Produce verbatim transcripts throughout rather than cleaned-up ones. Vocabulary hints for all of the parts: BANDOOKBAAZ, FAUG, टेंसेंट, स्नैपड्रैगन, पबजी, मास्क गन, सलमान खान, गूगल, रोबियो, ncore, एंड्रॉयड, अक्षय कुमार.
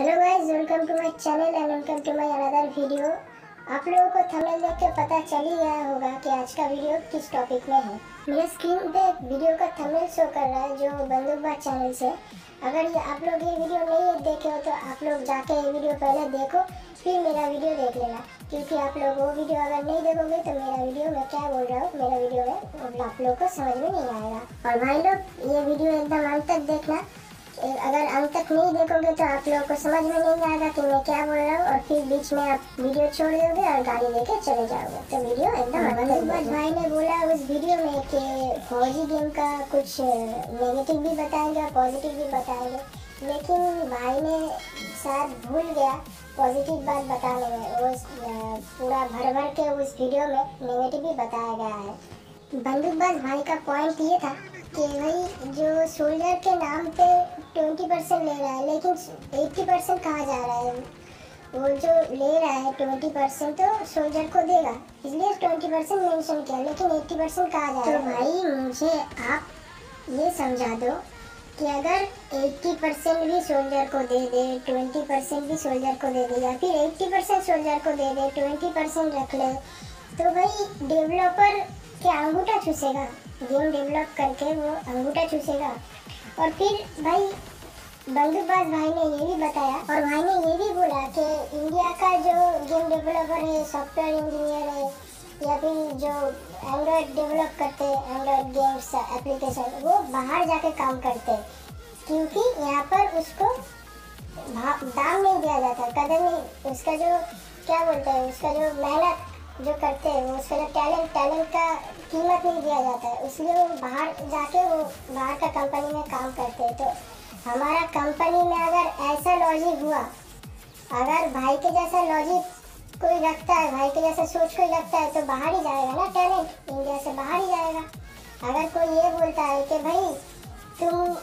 Hello guys, welcome to my channel and welcome to my another video. आप लोगों को thumbnail देख के पता चल ही गया होगा कि आज का वीडियो किस टॉपिक में है। मेरे स्क्रीन पे एक वीडियो का थंबनेल शो कर रहा है जो बंदूकबाज चैनल से। अगर ये आप लोग ये वीडियो नहीं देखे हो तो आप लोग जाके ये वीडियो पहले देखो, फिर मेरा वीडियो देख लेना, क्योंकि आप लोग वो वीडियो अगर नहीं देखोगे तो मेरा वीडियो में क्या बोल रहा हूँ मेरा वीडियो में आप लोग को समझ में नहीं आएगा। और भाई लोग ये वीडियो एकदम अंत तक देखना, अगर अंत तक नहीं देखोगे तो आप लोगों को समझ में नहीं आएगा कि मैं क्या बोल रहा हूँ, और फिर बीच में आप वीडियो छोड़ दोगे और गाली लेके चले जाओगे। तो वीडियो एकदम बंदूकबाज भाई ने बोला उस वीडियो में कि फौजी गेम का कुछ नेगेटिव भी बताएंगे और पॉजिटिव भी बताएंगे, लेकिन भाई ने शायद भूल गया पॉजिटिव बात बताने में। वो पूरा भर भर के उस वीडियो में नेगेटिव भी बताया गया है। बंदूकबाज भाई का पॉइंट ये था कि भाई जो सोल्जर के नाम पे ट्वेंटी परसेंट ले रहा है, लेकिन एट्टी परसेंट कहाँ जा रहा है। वो जो ले रहा है ट्वेंटी परसेंट तो सोल्जर को देगा, इसलिए ट्वेंटी परसेंट मैंशन किया, लेकिन एट्टी परसेंट कहाँ जा रहा है। तो भाई मुझे आप ये समझा दो कि अगर एट्टी परसेंट भी सोल्जर को दे दे, ट्वेंटी परसेंट भी सोल्जर को दे दे, या फिर एट्टी परसेंट सोल्जर को दे दे, ट्वेंटी परसेंट रख ले, तो भाई डेवलपर क्या अंगूठा चूसेगा। गेम डेवलप करके वो अंगूठा चूसेगा। और फिर भाई बंदूकबाज भाई ने ये भी बताया और भाई ने ये भी बोला कि इंडिया का जो गेम डेवलपर है, सॉफ्टवेयर इंजीनियर है, या फिर जो एंड्रॉयड डेवलप करते हैं, एंड्रॉयड गेम्स एप्लीकेशन, वो बाहर जाके काम करते हैं, क्योंकि यहाँ पर उसको दाम नहीं दिया जाता, कदर नहीं। उसका जो क्या बोलते हैं, उसका जो मेहनत जो करते हैं, वो उसका जो टैलेंट टैलेंट का कीमत नहीं दिया जाता है, इसलिए वो बाहर जाके वो बाहर का कंपनी में काम करते हैं। तो हमारा कंपनी में अगर ऐसा लॉजिक हुआ, अगर भाई के जैसा लॉजिक कोई रखता है, भाई के जैसा सोच कोई रखता है, तो बाहर ही जाएगा ना, टैलेंट इंडिया से बाहर ही जाएगा। अगर कोई ये बोलता है कि भाई तुम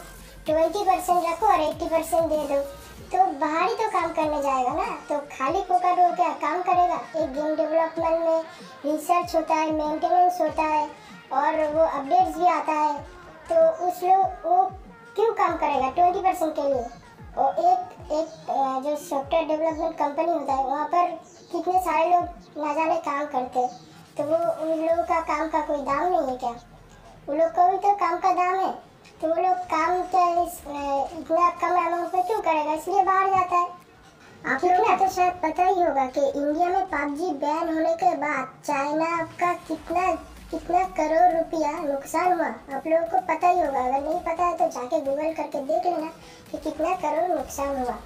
ट्वेंटी परसेंट रखो और एट्टी परसेंट दे दो, तो बाहर ही तो काम करने जाएगा ना। तो खाली कोका डोर क्या काम करेगा। एक गेम डेवलपमेंट में रिसर्च होता है, मेंटेनेंस होता है, और वो अपडेट्स भी आता है, तो उस लोग वो क्यों काम करेगा ट्वेंटी परसेंट के लिए। और एक एक जो सॉफ्टवेयर डेवलपमेंट कंपनी होता है, वहाँ पर कितने सारे लोग ना जाने काम करते, तो वो उन लोगों का काम का कोई दाम नहीं है क्या। उन लोग का भी तो काम का दाम है, तो वो लोग काम क्या इतना कम अमाउंट में क्यों करेगा, इसलिए बाहर जाता है। आप लोगों को तो शायद पता ही होगा कि इंडिया में पबजी बैन होने के बाद चाइना का कितना कितना करोड़ रुपया नुकसान हुआ। आप लोगों को पता ही होगा, अगर नहीं पता है तो जाके गूगल करके देख लेना कि कितना करोड़ नुकसान हुआ,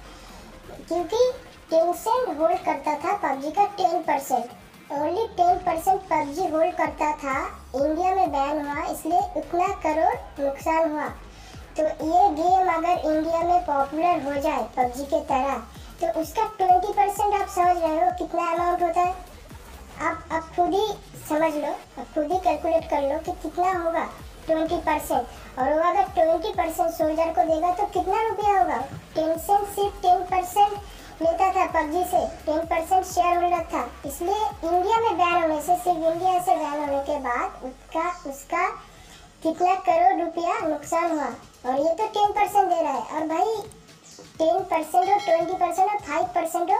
क्योंकि टेंसेंट होल्ड करता था पबजी का ten percent, only ten percent पबजी hold करता था, इंडिया में बैन हुआ, इसलिए इतना करोड़ नुकसान हुआ। तो ये गेम अगर इंडिया में पॉपुलर हो जाए पबजी के तरह, तो उसका ट्वेंटी परसेंट आप समझ रहे हो कितना अमाउंट होता है। आप आप खुद ही समझ लो, आप खुद ही कैलकुलेट कर लो कि कितना होगा ट्वेंटी परसेंट। और वो अगर ट्वेंटी परसेंट सोल्जर को देगा तो कितना रुपया होगा। टेंसेंट सिर्फ टेन परसेंट लेता था पबजी से, टेन परसेंट शेयर होल्डर था, इसलिए इंडिया में बैन होने से, सिर्फ इंडिया से बैन होने के बाद उसका उसका कितना करोड़ रुपया नुकसान हुआ। और ये तो टेन परसेंट दे रहा है। और भाई टेन परसेंट हो, ट्वेंटी परसेंट हो, फाइव परसेंट हो,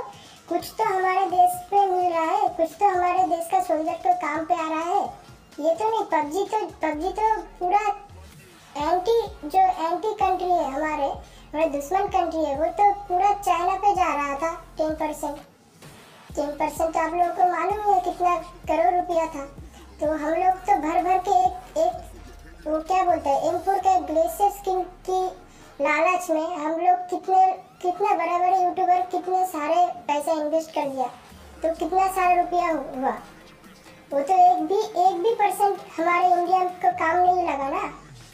कुछ तो हमारे देश पे मिल रहा है, कुछ तो हमारे देश का सोल्जर को काम पे आ रहा है। ये तो नहीं, पबजी तो पबजी तो पूरा एंटी जो एंटी कंट्री है, हमारे हमारे दुश्मन कंट्री है, वो तो पूरा चाइना पे जा रहा था। टेन परसेंट टेन परसेंट तो आप लोगों को मालूम है कितना करोड़ रुपया था। तो हम लोग तो भर भर के एक एक वो क्या बोलते हैं एम फोर के ग्लेशियर स्किन की लालच में हम लोग कितने कितना बड़े बड़े यूट्यूबर कितने सारे पैसा इन्वेस्ट कर दिया, तो कितना सारा रुपया हुआ। वो तो एक भी एक भी परसेंट हमारे इंडिया को काम नहीं लगा ना।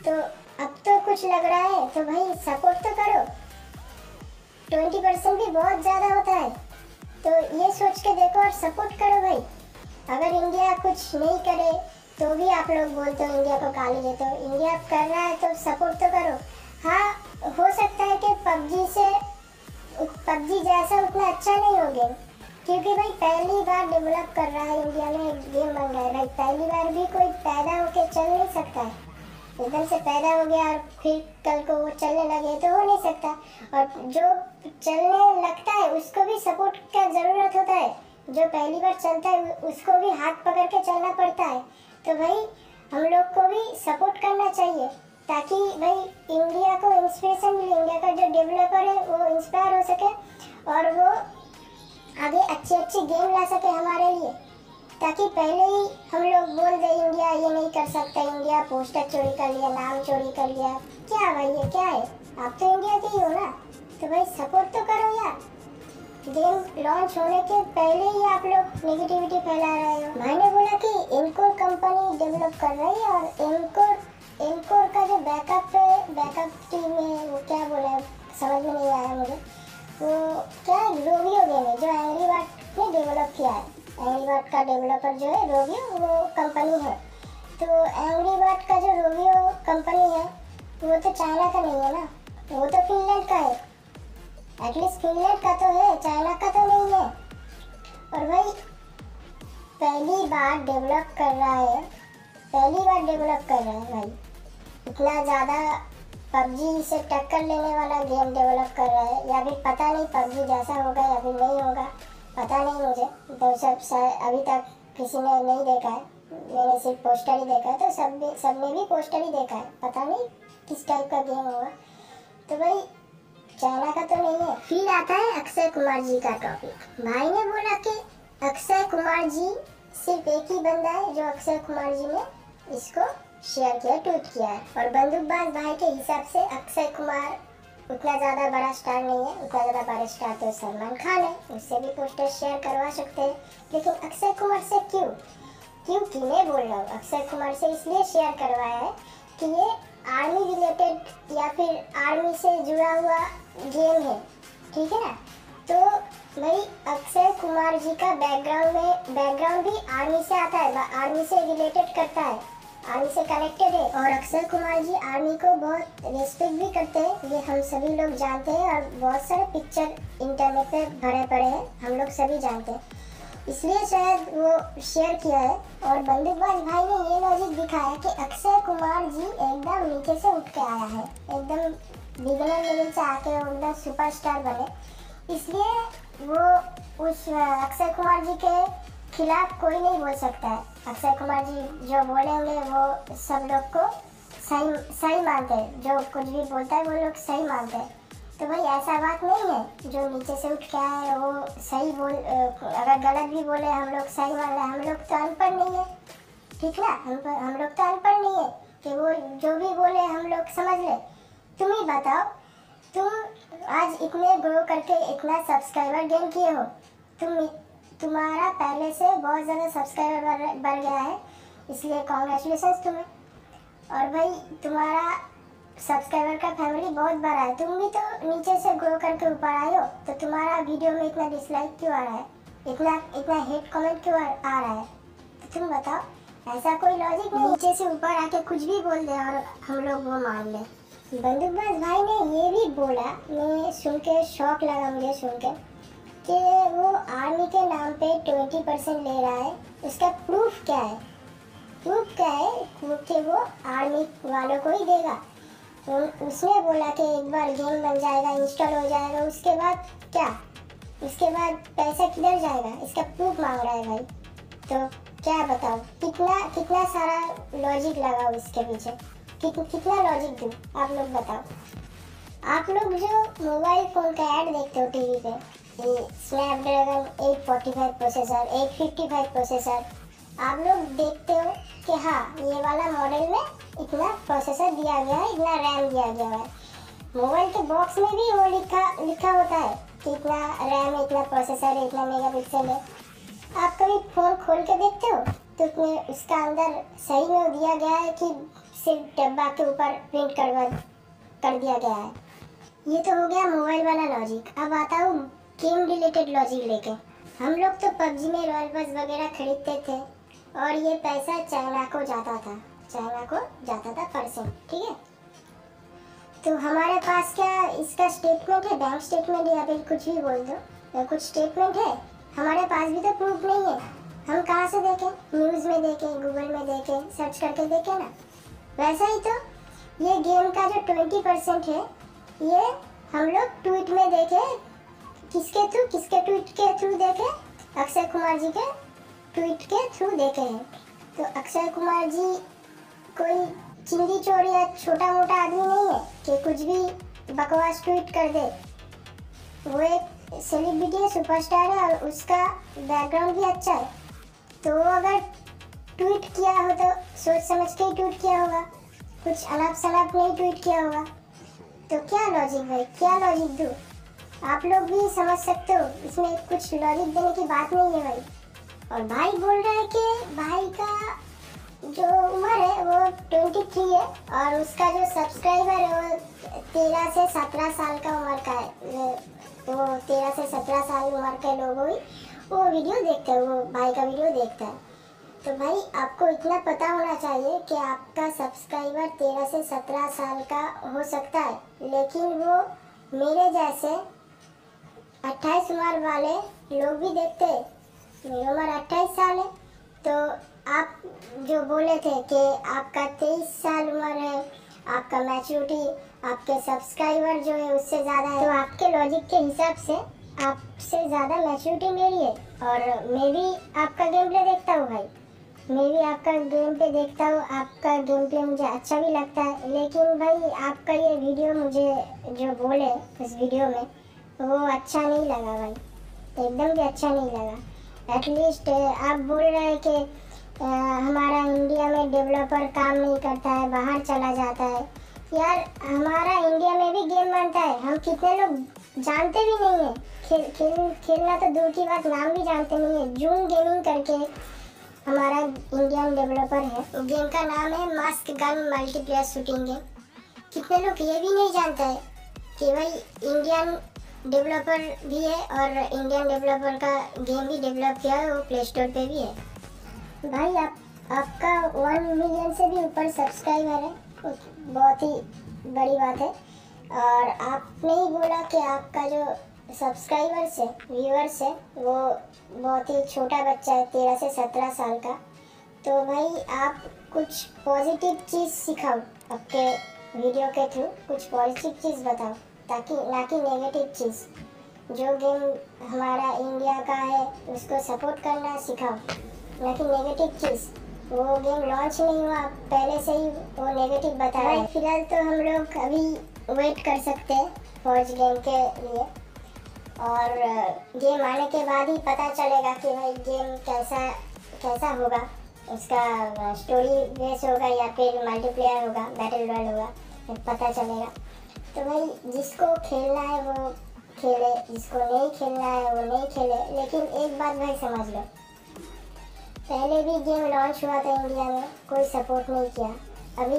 तो अब तो कुछ लग रहा है, तो भाई सपोर्ट तो करो। ट्वेंटी परसेंट भी बहुत ज़्यादा होता है, तो ये सोच के देखो और सपोर्ट करो भाई। अगर इंडिया कुछ नहीं करे तो भी आप लोग बोलते हो, इंडिया को गाली देते हो, इंडिया कर रहा है तो सपोर्ट तो करो। हाँ, हो सकता है कि पबजी से पबजी जैसा उतना अच्छा नहीं हो गेम, क्योंकि भाई पहली बार डेवलप कर रहा है इंडिया में, गेम बन रहा है भाई, पहली बार भी कोई पैदा होके चल नहीं सकता है। एकदम से पैदा हो गया और फिर कल को वो चलने लगे तो हो नहीं सकता। और जो चलने लगता है उसको भी सपोर्ट का ज़रूरत होता है, जो पहली बार चलता है उसको भी हाथ पकड़ के चलना पड़ता है। तो भाई हम लोग को भी सपोर्ट करना चाहिए ताकि भाई इंडिया को इंस्पिरेशन मिले, इंडिया का जो डेवलपर है वो इंस्पायर हो सके और वो आगे अच्छी अच्छी गेम ला सके हमारे लिए, ताकि पहले ही हम लोग बोल दें इंडिया ये नहीं कर सकता, इंडिया पोस्टर चोरी कर लिया, नाम चोरी कर लिया। क्या भाई ये क्या है, आप तो इंडिया के ही हो ना, तो भाई सपोर्ट तो करो यार। गेम लॉन्च होने के पहले ही आप लोग नेगेटिविटी फैला रहे हो। भाई ने बोला कि एनकोर कंपनी डेवलप कर रही है और एनकोर एनकोर का जो बैकअप है, बैकअप टीम है, वो क्या बोला समझ में नहीं आया मुझे। वो क्या रोबियो गेम है जो एंग्री बर्ड ने डेवलप किया है। एंग्री बर्ड का डेवलपर जो है रोबियो वो कंपनी है, तो एंग्री बर्ड का जो रोबियो कंपनी है वो तो चाइना का नहीं है ना, वो तो फिनलैंड का है, एटलीस्ट फिनलैंड का तो है, चाइना का तो नहीं है। और भाई पहली बार डेवलप कर रहा है, पहली बार डेवलप कर रहा है भाई, इतना ज़्यादा पबजी से टक्कर लेने वाला गेम डेवलप कर रहा है, या फिर पता नहीं पबजी जैसा होगा या फिर नहीं होगा पता नहीं मुझे, तो सब अभी तक किसी ने नहीं देखा है, मैंने सिर्फ पोस्टर ही देखा है, तो सब सब ने भी पोस्टर ही देखा है, पता नहीं किस टाइप का गेम होगा। तो भाई चाइना का तो नहीं है। फिर आता है अक्षय कुमार जी का टॉपिक। भाई ने बोला कि अक्षय कुमार जी सिर्फ एक ही बंदा है जो अक्षय कुमार जी ने इसको शेयर किया, ट्वीट किया है। और बंदूकबाज भाई के हिसाब से अक्षय कुमार उतना ज़्यादा बड़ा स्टार नहीं है, उतना ज़्यादा बड़ा स्टार तो सलमान खान है, उससे भी पोस्टर शेयर करवा सकते हैं, लेकिन अक्षय कुमार से क्यों क्यों कि मैं बोल रहा हूँ अक्षय कुमार से इसलिए शेयर करवाया है कि ये आर्मी रिलेटेड या फिर आर्मी से जुड़ा हुआ गेम है, ठीक है ना। तो भाई अक्षय कुमार जी का बैकग्राउंड में बैकग्राउंड भी आर्मी से आता है, आर्मी से रिलेटेड करता है, आर्मी से कनेक्टेड है। और अक्षय कुमार जी आर्मी को बहुत रेस्पेक्ट भी करते हैं, ये हम सभी लोग जानते हैं, और बहुत सारे पिक्चर इंटरनेट पे भरे पड़े हैं, हम लोग सभी जानते हैं, इसलिए शायद वो शेयर किया है। और बंदूकबाज भाई ने ये लॉजिक दिखाया कि अक्षय कुमार जी एकदम नीचे से उठ के आया है, एकदम बिगनर लेवल से आके एकदम सुपरस्टार बने, इसलिए वो उस अक्षय कुमार जी के खिलाफ कोई नहीं बोल सकता है। अक्षय कुमार जी जो बोलेंगे वो सब लोग को सही सही मानते हैं, जो कुछ भी बोलता है वो लोग सही मानते हैं। तो भाई ऐसा बात नहीं है जो नीचे से उठ के आए वो सही बोल, अगर गलत भी बोले हम लोग सही मान रहे हैं, हम लोग तो अनपढ़ नहीं है, ठीक ना, हम हम लोग तो अनपढ़ नहीं है कि वो जो भी बोले हम लोग समझ लें। तुम ही बताओ, तुम आज इतने ग्रो करके इतना सब्सक्राइबर गेन किए हो, तुम तुम्हारा पहले से बहुत ज़्यादा सब्सक्राइबर बढ़ गया है, इसलिए कॉन्ग्रेचुलेसन्स तुम्हें। और भाई तुम्हारा सब्सक्राइबर का फैमिली बहुत बड़ा है, तुम भी तो नीचे से ग्रो करके ऊपर आए हो, तो तुम्हारा वीडियो में इतना डिसलाइक क्यों आ रहा है, इतना इतना हेट कमेंट क्यों आ रहा है, तो तुम बताओ, ऐसा कोई लॉजिक नहीं नीचे से ऊपर आके कुछ भी बोल दे और हम लोग वो मान लें। बंदूकबाज भाई ने ये भी बोला, मैं सुन के शौक लगा मुझे सुन के, कि वो आर्मी के नाम पे ट्वेंटी परसेंट ले रहा है, उसका प्रूफ क्या है, प्रूफ क्या है कि वो आर्मी वालों को ही देगा। तो उसने बोला कि एक बार गेम बन जाएगा, इंस्टॉल हो जाएगा, उसके बाद क्या, उसके बाद पैसा किधर जाएगा, इसका प्रूफ मांग रहा है भाई। तो क्या बताओ, कितना कितना सारा लॉजिक लगा इसके पीछे, कित, कितना लॉजिक दूँ, आप लोग बताओ। आप लोग जो मोबाइल फ़ोन का ऐड देखते हो टी वी पर, स्नैपड्रैगन eight forty five processor, eight fifty five processor, आप लोग देखते हो कि हाँ ये वाला मॉडल में इतना प्रोसेसर दिया गया है, इतना रैम दिया गया है, मोबाइल के बॉक्स में भी वो लिखा लिखा होता है कि इतना रैम है, इतना प्रोसेसर है, इतना मेगापिक्सल है। आप कभी फ़ोन खोल के देखते हो तो उसमें उसका अंदर सही में दिया गया है कि सिर्फ डब्बा के ऊपर प्रिंट करवा कर दिया गया है। ये तो हो गया मोबाइल वाला लॉजिक। अब आता हूँ गेम रिलेटेड लॉजिक लेके। हम लोग तो पबजी में रॉयल पास वगैरह खरीदते थे और ये पैसा चाइना को जाता था, चाइना को जाता था परसेंट, ठीक है। तो हमारे पास क्या इसका स्टेटमेंट है, बैंक स्टेटमेंट या फिर कुछ भी बोल दो, या कुछ स्टेटमेंट है, हमारे पास भी तो प्रूफ नहीं है, हम कहाँ से देखें, न्यूज़ में देखें, गूगल में देखें, सर्च करके देखें ना। वैसा ही तो ये गेम का जो ट्वेंटी परसेंट है ये हम लोग ट्वीट में देखे, किसके थ्रू किसके ट्वीट के थ्रू देखे, अक्षय कुमार जी के ट्वीट के थ्रू देखे हैं। तो अक्षय कुमार जी कोई चिंदी चोर या छोटा मोटा आदमी नहीं है कि कुछ भी बकवास ट्वीट कर दे। वो एक सेलिब्रिटी है, सुपरस्टार है और उसका बैकग्राउंड भी अच्छा है, तो वो अगर ट्वीट किया हो तो सोच समझ के ही ट्वीट किया होगा, कुछ अलाप सलाप नहीं ट्वीट किया होगा। तो क्या लॉजिक भाई, क्या लॉजिक दूँ, आप लोग भी समझ सकते हो, इसमें कुछ लॉजिक देने की बात नहीं है भाई। और भाई बोल रहा है कि भाई का जो उम्र है वो तेईस है और उसका जो सब्सक्राइबर है वो तेरह से सत्रह साल का उम्र का है, वो तेरह से सत्रह साल उम्र के लोग ही वो वीडियो देखते हैं, वो भाई का वीडियो देखता है। तो भाई आपको इतना पता होना चाहिए कि आपका सब्सक्राइबर तेरह से सत्रह साल का हो सकता है, लेकिन वो मेरे जैसे अट्ठाईस उम्र वाले लोग भी देखते हैं। मेरी उम्र अट्ठाईस साल है, तो आप जो बोले थे कि आपका तेईस साल उम्र है, आपका मैच्योरिटी, आपके सब्सक्राइबर जो है उससे ज़्यादा है, तो आपके लॉजिक के हिसाब से आपसे ज़्यादा मैच्योरिटी मेरी है। और मैं भी आपका गेम प्ले देखता हूँ भाई, मैं भी आपका गेम प्ले देखता हूँ, आपका गेम प्ले मुझे अच्छा भी लगता है, लेकिन भाई आपका ये वीडियो मुझे जो बोले उस वीडियो में वो अच्छा नहीं लगा भाई, एकदम भी अच्छा नहीं लगा। एटलीस्ट आप बोल रहे हैं कि आ, हमारा इंडिया में डेवलपर काम नहीं करता है, बाहर चला जाता है। यार हमारा इंडिया में भी गेम बनता है, हम कितने लोग जानते भी नहीं है, खेल खेल खेलना तो दूर की बात, नाम भी जानते नहीं है। जून गेमिंग करके हमारा इंडियन डेवलपर है, गेम का नाम है मास्क गन multiplayer shooting game. कितने लोग ये भी नहीं जानते हैं कि भाई इंडियन डेवलपर भी है और इंडियन डेवलपर का गेम भी डेवलप किया है, वो प्ले स्टोर पर भी है। भाई आप आपका वन मिलियन से भी ऊपर सब्सक्राइबर है, बहुत ही बड़ी बात है। और आपने ही बोला कि आपका जो सब्सक्राइबर्स है, व्यूअर्स है, वो बहुत ही छोटा बच्चा है तेरह से सत्रह साल का। तो भाई आप कुछ पॉजिटिव चीज़ सिखाओ आपके वीडियो के थ्रू, कुछ पॉजिटिव चीज़ बताओ, ताकि ना कि नेगेटिव चीज़। जो गेम हमारा इंडिया का है उसको सपोर्ट करना सिखाओ, लेकिन नेगेटिव चीज़, वो गेम लॉन्च नहीं हुआ पहले से ही वो नेगेटिव बता रहे हैं। फिलहाल तो हम लोग अभी वेट कर सकते हैं फौज गेम के लिए, और गेम आने के बाद ही पता चलेगा कि भाई गेम कैसा कैसा होगा, उसका स्टोरी बेस होगा या फिर मल्टीप्लेयर होगा, बैटल रॉयल होगा, पता चलेगा। तो भाई जिसको खेलना है वो खेले, जिसको नहीं खेलना है वो नहीं खेले। लेकिन एक बात भाई समझ लो, पहले भी गेम लॉन्च हुआ था इंडिया में, कोई सपोर्ट नहीं किया। अभी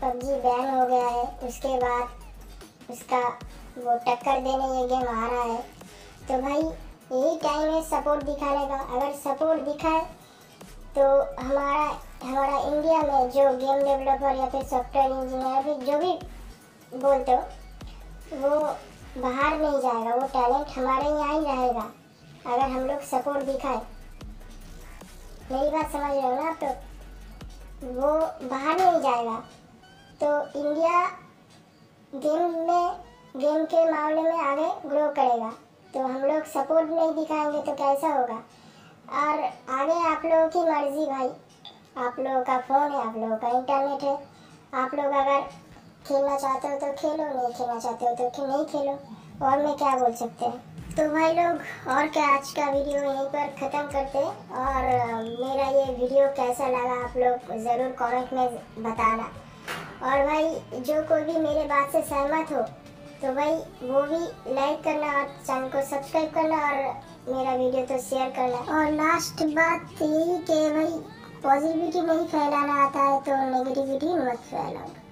पबजी बैन हो गया है, उसके बाद उसका वो टक्कर देने ये गेम आ रहा है। तो भाई यही टाइम है सपोर्ट दिखाने का, अगर सपोर्ट दिखाए तो हमारा हमारा इंडिया में जो गेम डेवलपर या फिर सॉफ्टवेयर इंजीनियर भी जो भी बोलते हो वो बाहर नहीं जाएगा, वो टैलेंट हमारे यहाँ ही रहेगा अगर हम लोग सपोर्ट दिखाए। मेरी बात समझ रहे हो ना आप लोग, वो बाहर नहीं जाएगा। तो इंडिया गेम में, गेम के मामले में आगे ग्रो करेगा। तो हम लोग सपोर्ट नहीं दिखाएंगे तो कैसा होगा। और आगे आप लोगों की मर्ज़ी भाई, आप लोगों का फ़ोन है, आप लोगों का इंटरनेट है, आप लोग अगर खेलना चाहते हो तो खेलो, नहीं खेलना चाहते हो तो नहीं खेलो, और मैं क्या बोल सकते हैं। तो भाई लोग और क्या, आज का वीडियो यहीं पर ख़त्म करते हैं। और मेरा ये वीडियो कैसा लगा आप लोग ज़रूर कमेंट में बताना। और भाई जो कोई भी मेरे बात से सहमत हो तो भाई वो भी लाइक करना और चैनल को सब्सक्राइब करना और मेरा वीडियो तो शेयर करना। और लास्ट बात यही कि भाई पॉजिटिविटी नहीं फैलाना आता है तो नेगेटिविटी मत फैलाओ।